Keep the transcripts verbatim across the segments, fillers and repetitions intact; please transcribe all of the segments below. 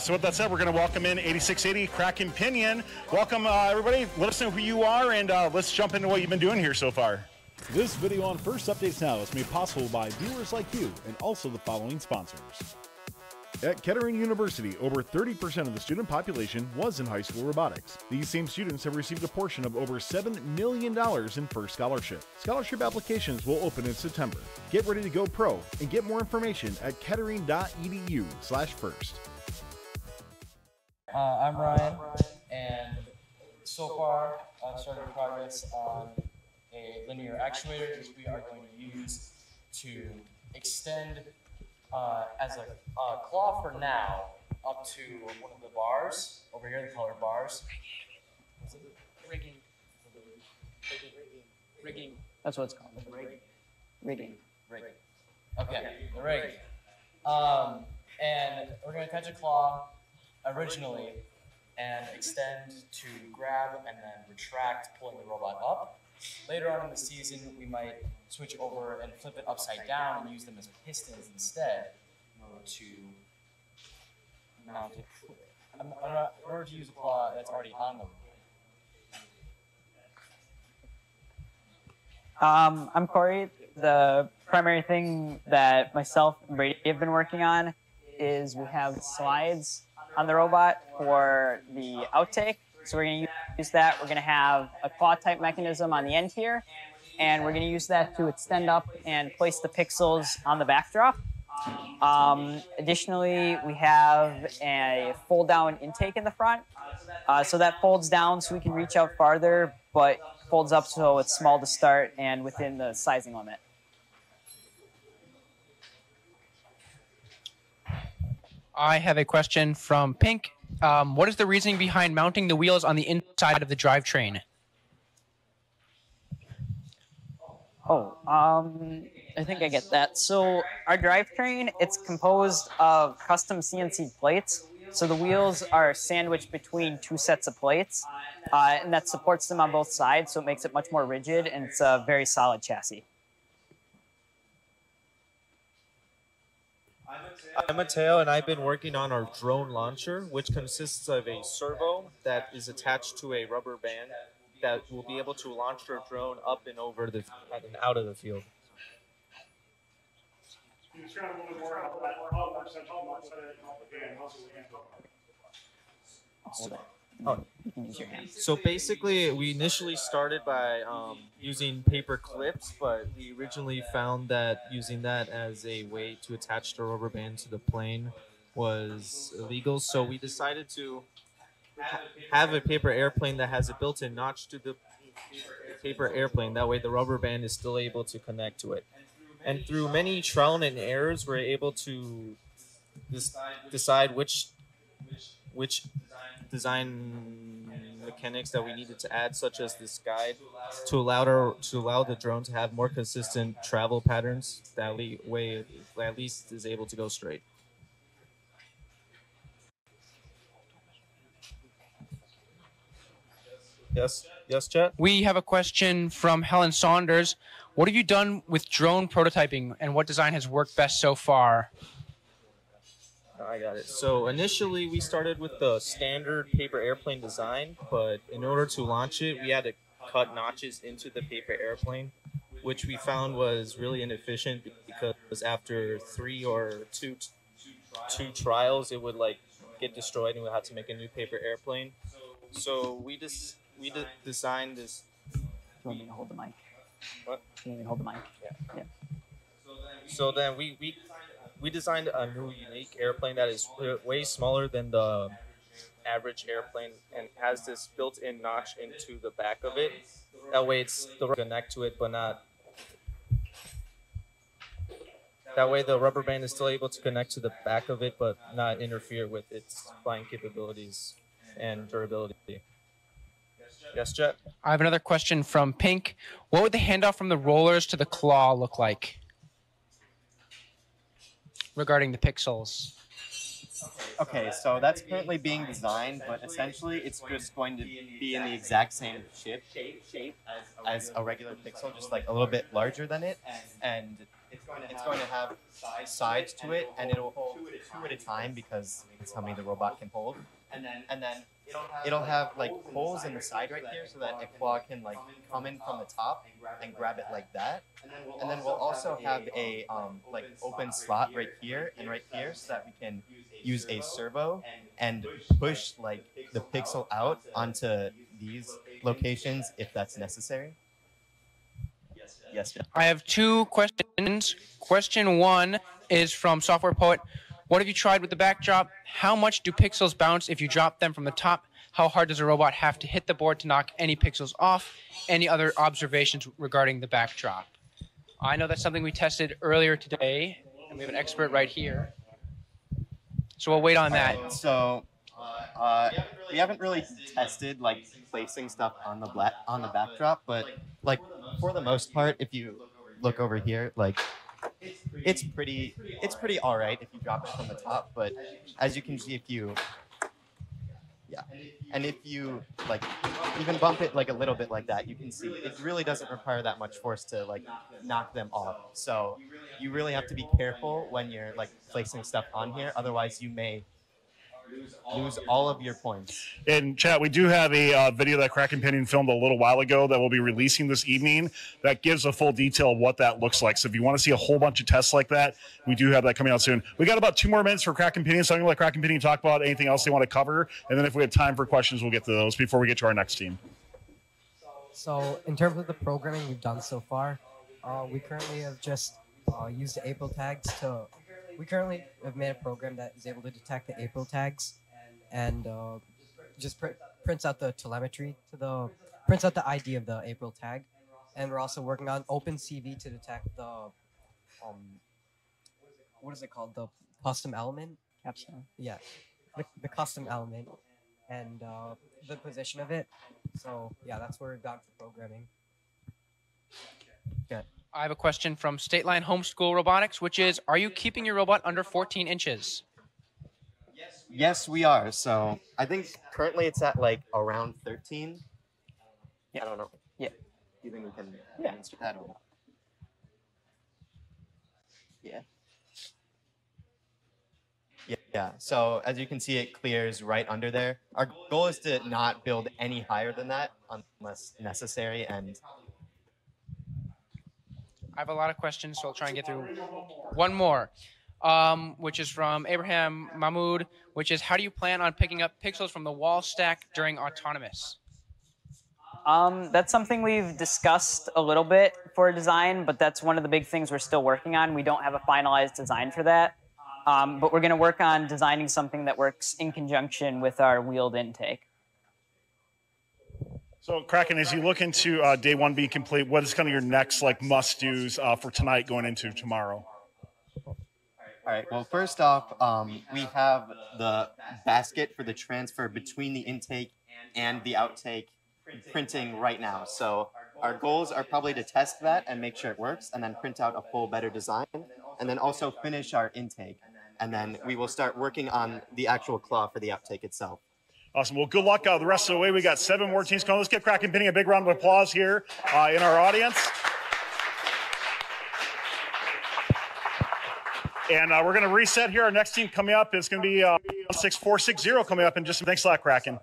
So with that said, we're going to welcome in eighty-six eighty Kraken Pinion. Welcome, uh, everybody. Let us know who you are, and uh, let's jump into what you've been doing here so far. This video on First Updates Now is made possible by viewers like you and also the following sponsors. At Kettering University, over thirty percent of the student population was in high school robotics. These same students have received a portion of over seven million dollars in FIRST scholarship. Scholarship applications will open in September. Get ready to go pro and get more information at kettering.edu slash first. Uh, I'm Ryan, and so far I've started progress on a linear actuator, which we are going to use to extend Uh, as a uh, claw for now, up to one of the bars over here, the color bars. Rigging. Rigging. Rigging. That's what it's called. Rigging. Rigging. Rigging. Okay, the rigging. Um, and we're going to catch a claw originally and extend to grab and then retract, pulling the robot up. Later on in the season, we might switch over and flip it upside down and use them as pistons instead in order to mount it. I'm, I'm not, in order to use a claw that's already on them. Um, I'm Corey. The primary thing that myself and Brady have been working on is we have slides on the robot for the outtake. So we're going to use that. We're going to have a claw-type mechanism on the end here, and we're going to use that to extend up and place the pixels on the backdrop. Um, additionally, we have a fold-down intake in the front. Uh, so that folds down so we can reach out farther, but folds up so it's small to start and within the sizing limit. I have a question from Pink. Um, what is the reasoning behind mounting the wheels on the inside of the drivetrain? Oh, um, I think I get that. So our drivetrain, it's composed of custom C N C plates. So the wheels are sandwiched between two sets of plates, uh, and that supports them on both sides, so it makes it much more rigid, and it's a very solid chassis. I'm Matteo, and I've been working on our drone launcher, which consists of a servo that is attached to a rubber band that will be able to launch your drone up and over the and out of the field. So, oh. So basically, we initially started by um, using paper clips, but we originally found that using that as a way to attach the rubber band to the plane was illegal. So we decided to have a paper airplane that has a built-in notch to the paper airplane. That way the rubber band is still able to connect to it. And through many trial and errors, we're able to decide which which design mechanics that we needed to add, such as this guide, to allow our, to allow the drone to have more consistent travel patterns. That way, at least, is able to go straight. Yes, yes, Chad? We have a question from Helen Saunders. What have you done with drone prototyping, and what design has worked best so far? I got it. So initially we started with the standard paper airplane design, but in order to launch it, we had to cut notches into the paper airplane, which we found was really inefficient because after three or two, two trials, it would like get destroyed and we'll have to make a new paper airplane. So we just, we de designed this. Do you want me to hold the mic? What? Do you want me to hold the mic? Yeah. Yeah. So then we, we We designed a new unique airplane that is way smaller than the average airplane and has this built-in notch into the back of it. That way it's the connect to it, but not. That way the rubber band is still able to connect to the back of it, but not interfere with its flying capabilities and durability. Yes, Jet? I have another question from Pink. What would the handoff from the rollers to the claw look like regarding the pixels? Okay, so that's currently being designed, but essentially it's just going to be in the exact same shape as a regular pixel, just like a little bit larger than it, and it's going to have, going to have sides, sides to it, and it'll hold two at a time because that's how many the robot can hold. And then, and then it'll have, it'll have like holes in the side right here so that a claw can like come in from the top and grab it like that. And then we'll also have a um, like open slot right here and right here so that we can use a servo and push like the pixel out onto these locations if that's necessary. Yes, Jeff. I have two questions. Question one is from Software Poet. What have you tried with the backdrop? How much do pixels bounce if you drop them from the top? How hard does a robot have to hit the board to knock any pixels off? Any other observations regarding the backdrop? I know that's something we tested earlier today, and we have an expert right here. So we'll wait on that. So uh, we haven't really tested like placing stuff on the black on the backdrop, but like for the most part, if you look over here, like it's pretty, it's pretty, it's pretty all right if you drop it from the top. But as you can see, if you, yeah, and if you like even bump it like a little bit like that, you can see it really doesn't require that much force to like knock them off. So you really have to be careful when you're like placing stuff on here. Otherwise, you may lose all, lose of, all of your points. And chat, we do have a uh, video that Kraken Pinion filmed a little while ago that we'll be releasing this evening that gives a full detail of what that looks like. So if you want to see a whole bunch of tests like that, we do have that coming out soon. We got about two more minutes for Kraken Pinion, so I'm going to let Kraken Pinion talk about anything else they want to cover. And then if we have time for questions, we'll get to those before we get to our next team. So in terms of the programming we've done so far, uh, we currently have just uh, used the April tags to... We currently have made a program that is able to detect the April tags, and uh, just pr prints out the telemetry to the prints out the I D of the April tag, and we're also working on Open C V to detect the um, what is it called? The custom element. Capstone. Yeah, the, the custom element and uh, the position of it. So yeah, that's where we've got for programming. Good. I have a question from Stateline Homeschool Robotics, which is, are you keeping your robot under fourteen inches? Yes, we are. So I think currently it's at like around thirteen. Yeah, I don't know. Yeah. Do you think we can yeah. answer that or not? Yeah. Yeah. Yeah. So as you can see, it clears right under there. Our goal is to not build any higher than that unless necessary, and I have a lot of questions, so I'll try and get through one more, um, which is from Abraham Mahmoud, which is, how do you plan on picking up pixels from the wall stack during autonomous? Um, that's something we've discussed a little bit for design, but that's one of the big things we're still working on. We don't have a finalized design for that, um, but we're going to work on designing something that works in conjunction with our wheeled intake. So Kraken, as you look into uh, day one being complete, what is kind of your next like must-dos uh, for tonight going into tomorrow? All right, well, first off, um, we have the basket for the transfer between the intake and the outtake printing right now. So our goals are probably to test that and make sure it works, and then print out a full better design, and then also finish our intake. And then we will start working on the actual claw for the outtake itself. Awesome. Well, good luck uh, the rest of the way. We got seven more teams coming. Let's give Kraken Pinion a big round of applause here uh, in our audience. And uh, we're going to reset here. Our next team coming up is going to be uh, six four six zero coming up in just some. Thanks a lot, Kraken.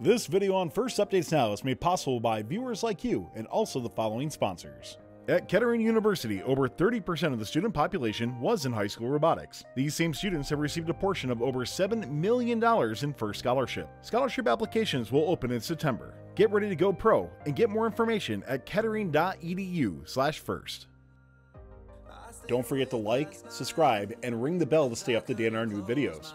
This video on First Updates Now is made possible by viewers like you and also the following sponsors. At Kettering University, over thirty percent of the student population was in high school robotics. These same students have received a portion of over seven million dollars in FIRST scholarship. Scholarship applications will open in September. Get ready to go pro and get more information at kettering dot e d u slash first. Don't forget to like, subscribe, and ring the bell to stay up to date on our new videos.